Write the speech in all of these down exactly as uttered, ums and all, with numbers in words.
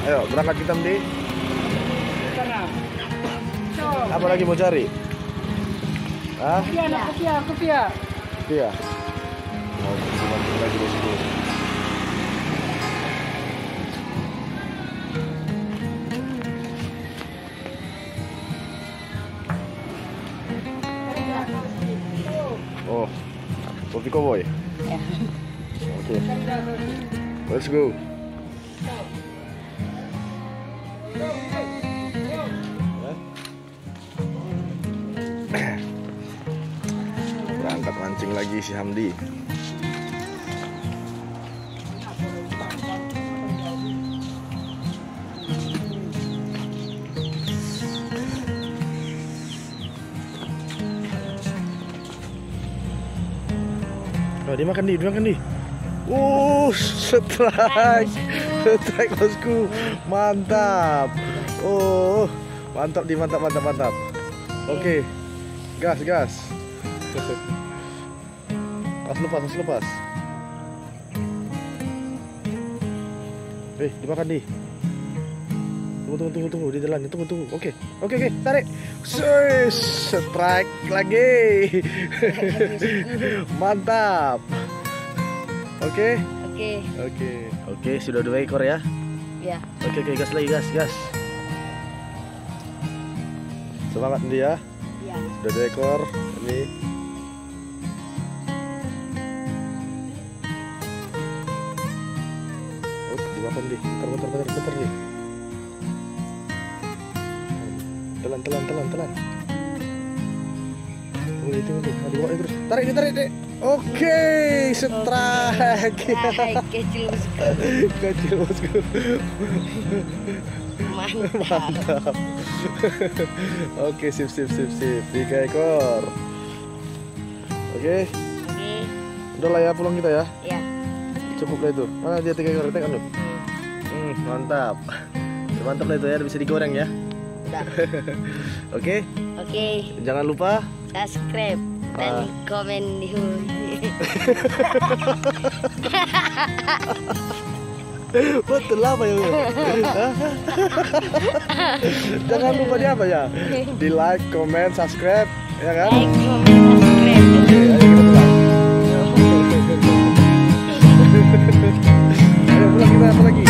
Ayo, berangkat kita di apa lagi mau cari? Hah? Kopiah, kopiah, kopiah. Mau coba lagi di situ. Oh, kopi cowboy. Oke, let's go. Berangkat mancing lagi si Hamdi. Oh, dia makan di, dia makan di. Uh, strike, strike bosku, mantap. Oh, mantap di, mantap, mantap, mantap. Oke, okay. Gas, gas. Harus lepas, harus lepas. Eh, dimakan di. Tunggu, tunggu, tunggu, tunggu, di jalan, tunggu, tunggu. Oke, okay. oke, okay, oke, okay. Tarik. Strike lagi. Mantap. Oke. Oke. Oke. Oke, sudah dua ekor ya? Iya. Oke, oke, gas lagi, gas, gas. Semangat nih ya. Iya. Sudah dua ekor ini. Oh, dimakan nih. Bentar, bentar, bentar, bentar nih. Telan, telan, telan, telan. Tunggu, tunggu, tunggu. Aduh, bawa terus. Tarik nih, tarik nih. Oke, strike. Kecil bosku. Kecil bosku. Mantap. Mantap. Oke, sip sip sip sip. Tiga ekor. Oke. Oke. Udah lah ya pulang kita ya. Iya. Cukup lah itu. Mana dia tiga ekor kita kan lu? Hmm, mantap. Mantap lah itu ya, bisa digoreng ya. Udah. Oke. Oke. Jangan lupa subscribe. Dan komen di betul apa ya? Jangan lupa di apa ya? Di like, comment, subscribe, ya kan? Like, comment, subscribe. Oke, ayo kita pulang. Ayo pulang kita apa lagi?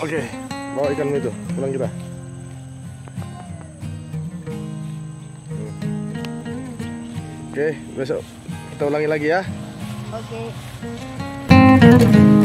Oke, okay, bawa ikan itu, pulang kita. hmm. Oke, okay, besok kita ulangi lagi ya. Oke okay.